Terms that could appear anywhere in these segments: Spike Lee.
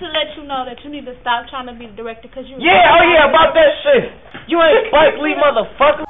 to let you know that you need to stop trying to be the director because you. Yeah, oh yeah, about that shit. You ain't Spike Lee, motherfucker.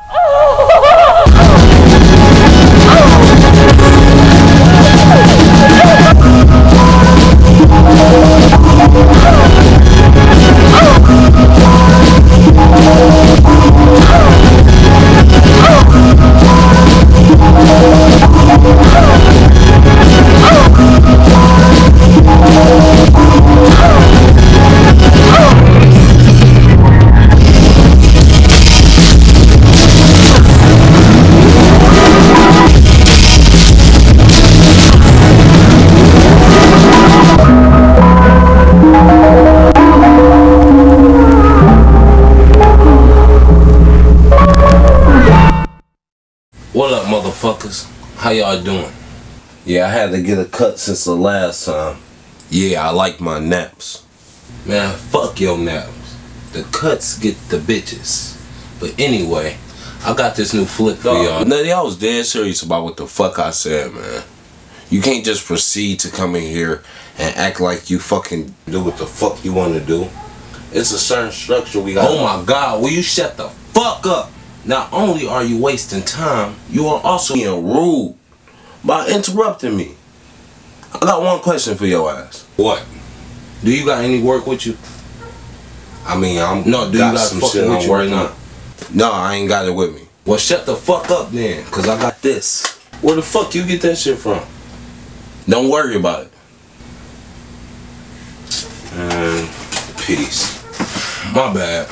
What up, motherfuckers? How y'all doing? Yeah, I had to get a cut since the last time. Yeah, I like my naps. Man, fuck your naps. The cuts get the bitches. But anyway, I got this new flick for y'all. No, y'all was dead serious about what the fuck I said, man. You can't just proceed to come in here and act like you fucking do what the fuck you want to do. It's a certain structure we got. Oh my God, will you shut the fuck up? Not only are you wasting time, you are also being rude by interrupting me. I got one question for your ass. What? Do you got any work with you? I mean, do you got some shit I'm working on? No, I ain't got it with me. Well, shut the fuck up then, because I got this. Where the fuck you get that shit from? Don't worry about it. And peace. My bad.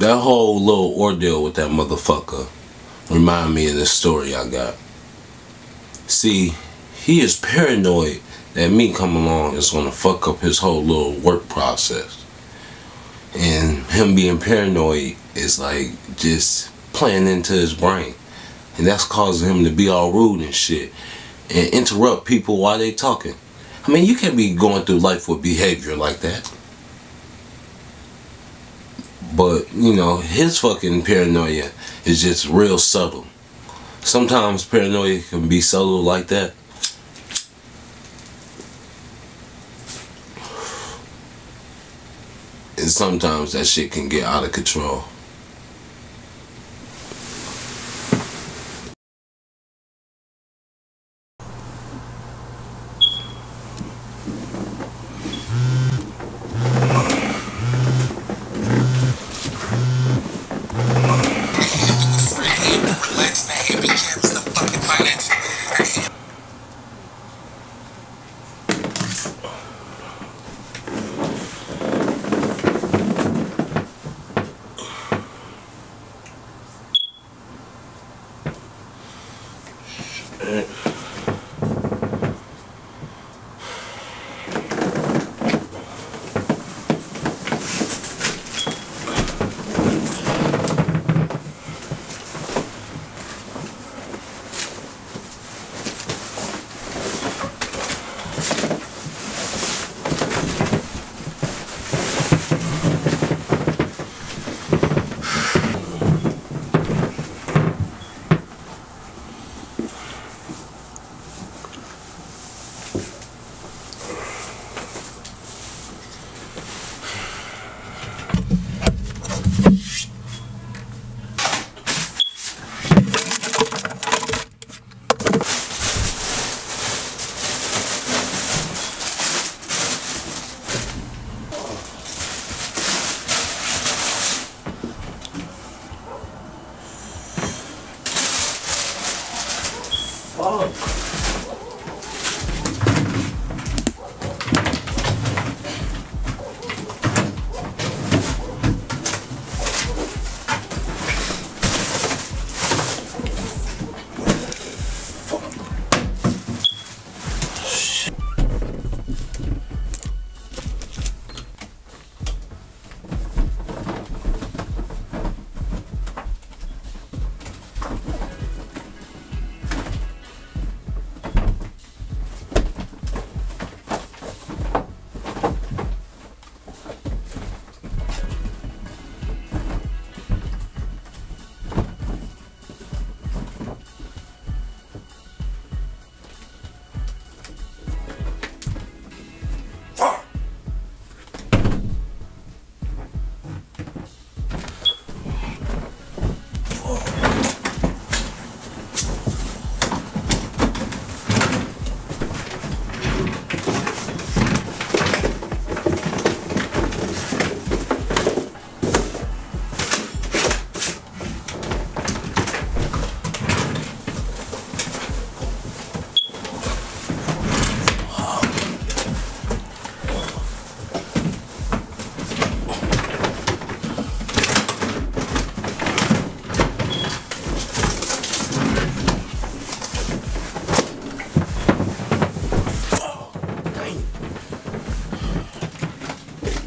That whole little ordeal with that motherfucker remind me of this story I got. See, he is paranoid that me coming along is gonna fuck up his whole little work process. And him being paranoid is like just playing into his brain. And that's causing him to be all rude and shit and interrupt people while they talking. I mean, you can't be going through life with behavior like that. But, you know, his fucking paranoia is just real subtle. Sometimes paranoia can be subtle like that. And sometimes that shit can get out of control.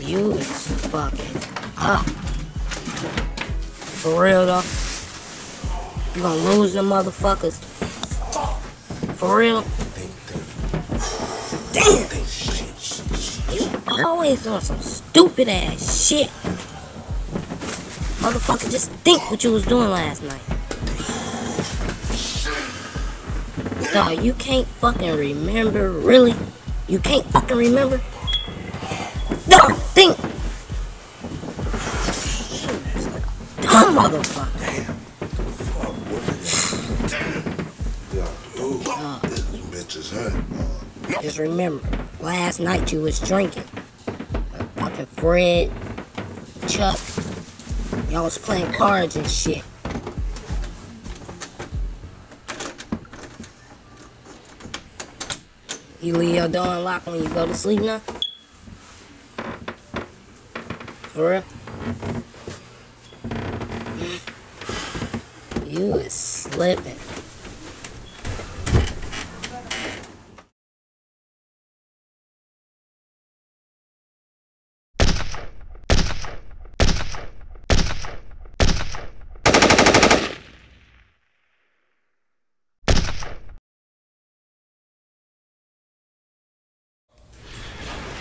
You is fucking up. For real though. You gonna lose them motherfuckers. For real. Damn. You always doing some stupid ass shit. Motherfucker, just think what you was doing last night. Dog, you can't fucking remember, really? You can't fucking remember? Dog, think! Dumb motherfucker. Dog, just remember, last night you was drinking. Like fucking Fred, Chuck. Y'all was playing cards and shit. You leave your door unlocked when you go to sleep now? For real? You is slipping.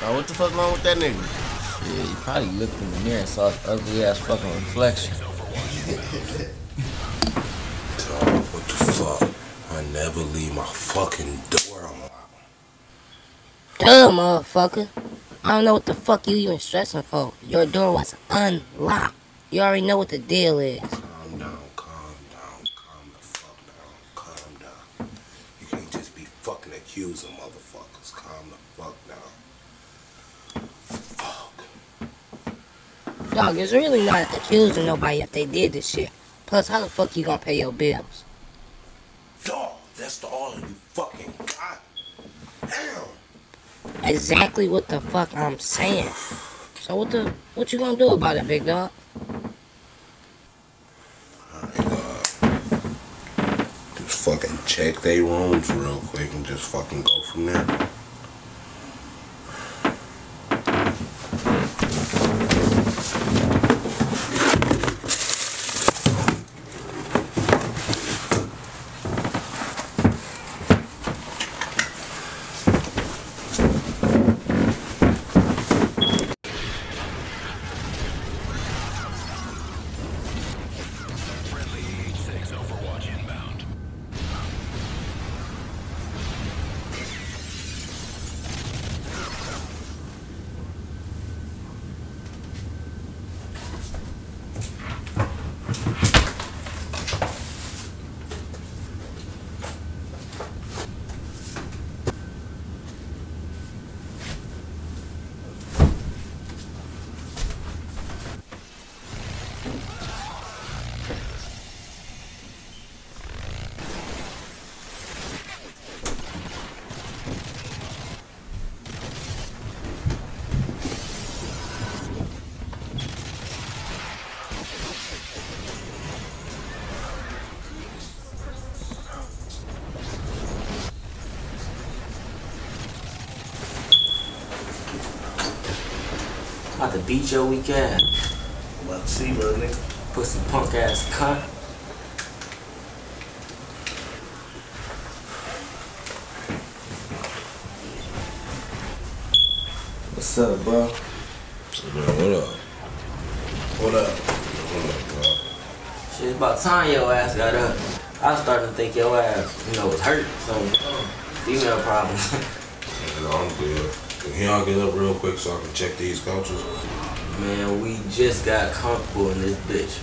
What the fuck wrong with that nigga? Yeah, you probably looked in the mirror and saw his ugly ass fucking reflection. Dog, what the fuck? I never leave my fucking door unlocked. Duh, motherfucker. I don't know what the fuck you even stressing for. Your door was unlocked. You already know what the deal is. Calm down, calm down, calm the fuck down, calm down. You can't just be fucking accusing motherfuckers. Calm the fuck down. Dog, it's really not accusing nobody if they did this shit. Plus, how the fuck you gonna pay your bills? Dog, that's all you fucking got. Damn. Exactly what the fuck I'm saying. So what you gonna do about it, big dog? Just fucking check they rooms real quick and just fucking go from there. About to beat your weak ass. I'm about to see, little nigga. Pussy punk ass cunt. What's up, bro? What up, bro? Shit, it's about time your ass got up. I was starting to think your ass, was hurt. So, female problems. Yeah, I'm good. Can y'all get up real quick so I can check these cultures? Man, we just got comfortable in this bitch.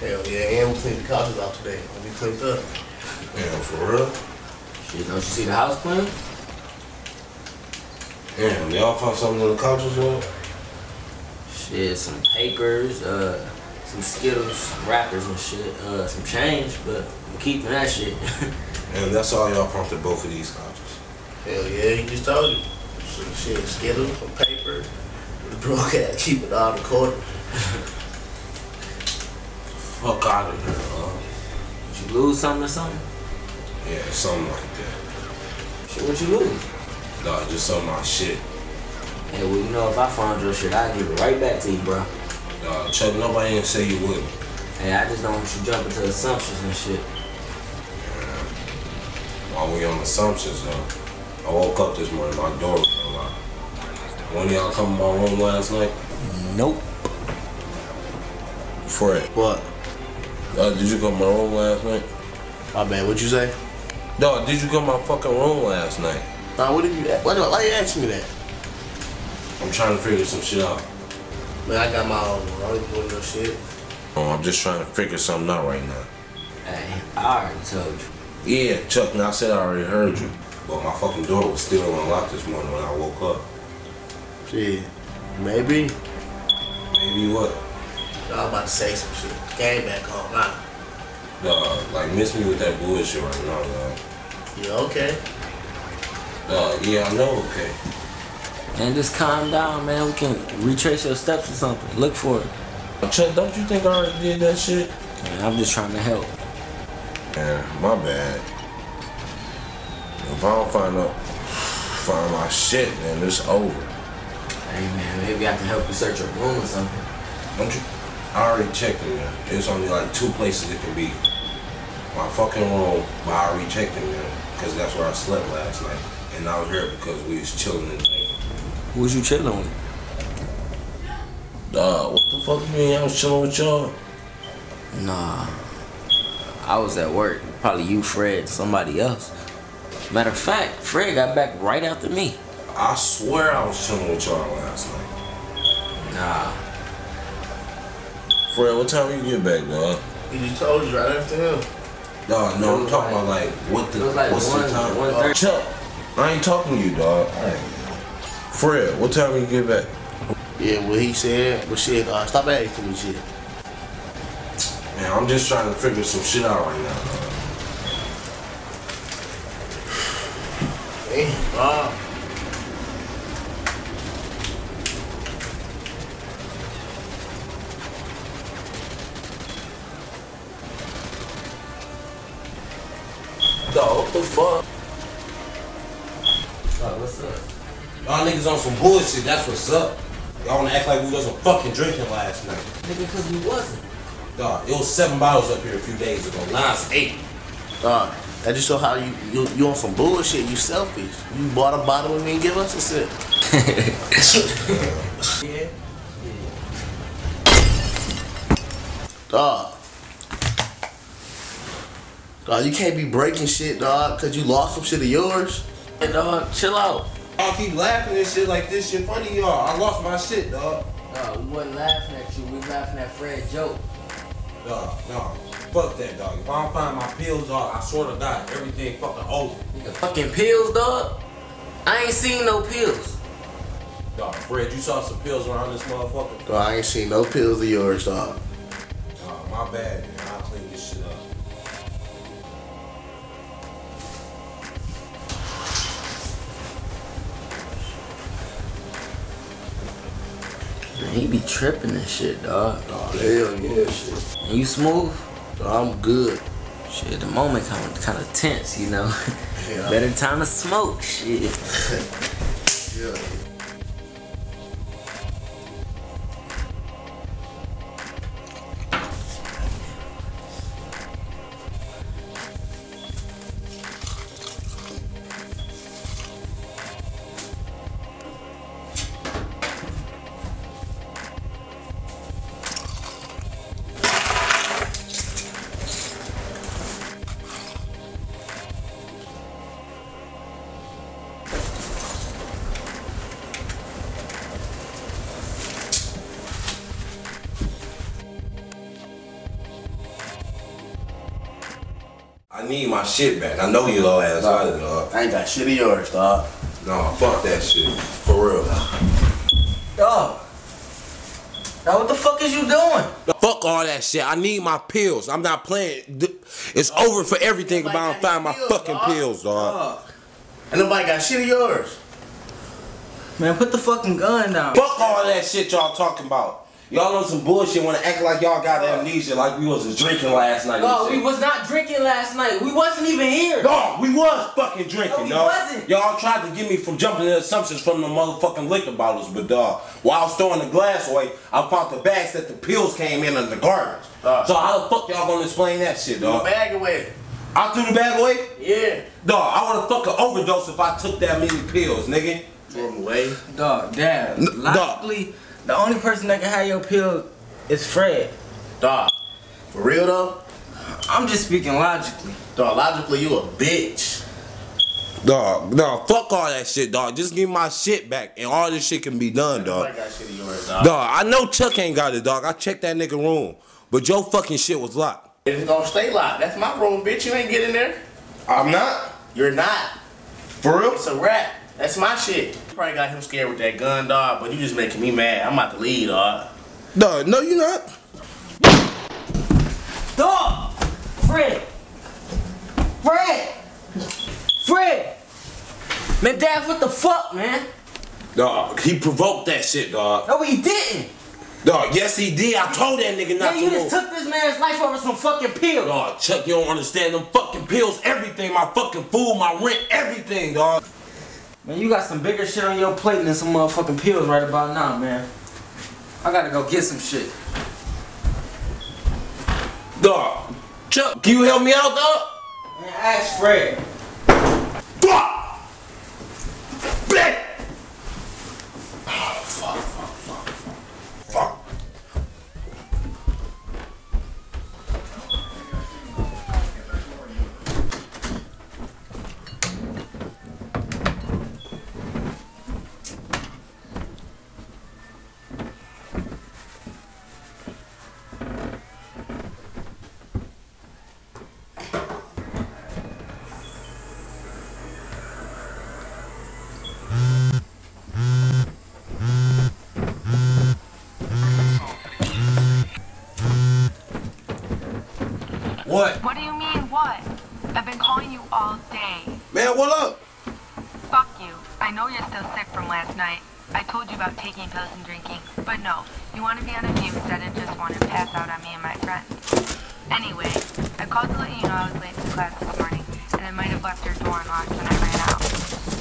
Hell yeah, and we cleaned the couches out today. And we cleaned up. Damn, for real? Shit, don't you see the house clean? Damn, y'all found something in the couches, though? Shit, some papers, some Skittles, wrappers and shit, some change, but I'm keeping that shit. And that's all y'all pumped at both of these couches? Hell yeah, he just told you. Some shit, Skittles, some paper. The bro can't keep it all recorded. Fuck out of here, huh? Did you lose something or something? Yeah, something like that. Shit, what'd you lose? Nah, just some of my shit. And well, you know, if I find your shit, I'll give it right back to you, bro. Chuck, nobody ain't say you wouldn't. Hey, I just don't want you jumping to assumptions and shit. While we on assumptions, though, I woke up this morning, my door was unlocked. One of y'all come in my room last night? Nope. Fred. What? Did you come in my room last night? My bad, what'd you say? Dog, did you come in my fucking room last night? Nah, what did you, why you asking me that? I'm trying to figure some shit out. Man, I got my own room. I ain't doing no shit. Oh, I'm just trying to figure something out right now. Hey, I already told you. Yeah, Chuck, now I said I already heard you. But my fucking door was still unlocked this morning when I woke up. Shit, maybe. Maybe what? I was about to say some shit. Came back home, huh? Dog, like, miss me with that bullshit right now, dog. You okay? Dog, yeah, I know okay. And just calm down, man. We can retrace your steps or something. Look for it. Chuck, don't you think I already did that shit? Man, I'm just trying to help. Man, my bad. If I don't find my shit, man, it's over. Hey, man, maybe I can help you search your room or something. Don't you? I already checked it, man. There's only like 2 places it can be. My fucking room, but I already checked it, man, because that's where I slept last night. And I was here because we was chilling in the night. Who was you chilling with? Dog, what the fuck you mean I was chilling with y'all? Nah, I was at work. Probably you, Fred, somebody else. Matter of fact, Fred got back right after me. I swear I was chilling with y'all last night. Nah. Fred, what time you get back, dog? You told you right after him. Dog, no, I'm talking about like what's the time? Chuck, I ain't talking to you, dog. All right. Fred, what time you get back? Yeah, what he said, but shit, stop asking me shit. Man, I'm just trying to figure some shit out right now, dog. Damn, dog. Dog, what the fuck? Dog, what's up? Y'all niggas on some bullshit, that's what's up. Y'all wanna act like we wasn't fucking drinking last night. Nigga, cause we wasn't. Dog, it was 7 bottles up here a few days ago. Now it's 8. Dog, that just show how you on some bullshit, you selfish. You bought a bottle and didn't give us a sip. Yeah. Dog. Dog, you can't be breaking shit, dog, cause you lost some shit of yours. Hey, dog, chill out. Y'all keep laughing at shit like this shit funny, y'all. I lost my shit, dog. Nah, we wasn't laughing at you. We was laughing at Fred's joke. Dog, no, fuck that, dog. If I don't find my pills, dog, I swear to God, everything fucking over. Nigga, fucking pills, dog? I ain't seen no pills. Dog, Fred, you saw some pills around this motherfucker? Dog, I ain't seen no pills of yours, dog. Dog, my bad, man. I'll clean this shit up. Man, he be tripping and shit, dog. Oh, hell yeah, shit. And you smooth? Dog, I'm good. Shit, the moment kind of tense, you know? Yeah. Better time to smoke, shit. Yeah. I need my shit back. I know you low ass out of it, dog. I ain't got shit of yours, dog. No, fuck that shit. For real. Dog. Now what the fuck is you doing? Fuck all that shit. I need my pills. I'm not playing. It's over for everything if I don't find my fucking pills, dog. And nobody got shit of yours. Man, put the fucking gun down. Fuck all that shit y'all talking about. Y'all know some bullshit when to act like y'all got amnesia, like we wasn't drinking last night. No, we was not drinking last night. We wasn't even here. No, we was fucking drinking, no. We wasn't. Y'all tried to get me from jumping to assumptions from the motherfucking liquor bottles, but dog, while I was throwing the glass away, I found the bags that the pills came in the garbage. So how the fuck y'all gonna explain that shit, dog? Threw the bag away. I threw the bag away? Yeah. Dog, I would've fucking overdosed if I took that many pills, nigga. Throw them away. Dog, damn. Logically, the only person that can have your pill is Fred. Dog, for real though? I'm just speaking logically. Dog, logically you a bitch. Dog, no, fuck all that shit, dog. Just give my shit back and all this shit can be done, dog. I got shit in yours, dog. Dog, I know Chuck ain't got it, dog. I checked that nigga room, but your fucking shit was locked. It's gonna stay locked. That's my room, bitch. You ain't getting there. I'm not. You're not. For real? It's a wrap. That's my shit. You probably got him scared with that gun, dog, but you just making me mad. I'm about to leave, dog. Dog, no, you not. Dog! Fred! Fred! Fred! Man, Dad, what the fuck, man? Dog, he provoked that shit, dog. No, he didn't. Dog, yes he did. I told that nigga not to move. You just took this man's life over some fucking pills. Dog, Chuck, you don't understand. Them fucking pills, everything. My fucking food, my rent, everything, dog. Man, you got some bigger shit on your plate than some motherfucking pills right about now, man. I gotta go get some shit. Dog, Chuck, can you help me out, dog? Man, ask Fred. Fuck! Bitch! Oh, fuck, fuck, fuck, What? What do you mean, what? I've been calling you all day. Man, what up? Fuck you. I know you're still sick from last night. I told you about taking pills and drinking. But no, you want to be on a team instead and just want to pass out on me and my friends. Anyway, I called to let you know I was late to class this morning, and I might have left your door unlocked when I ran out.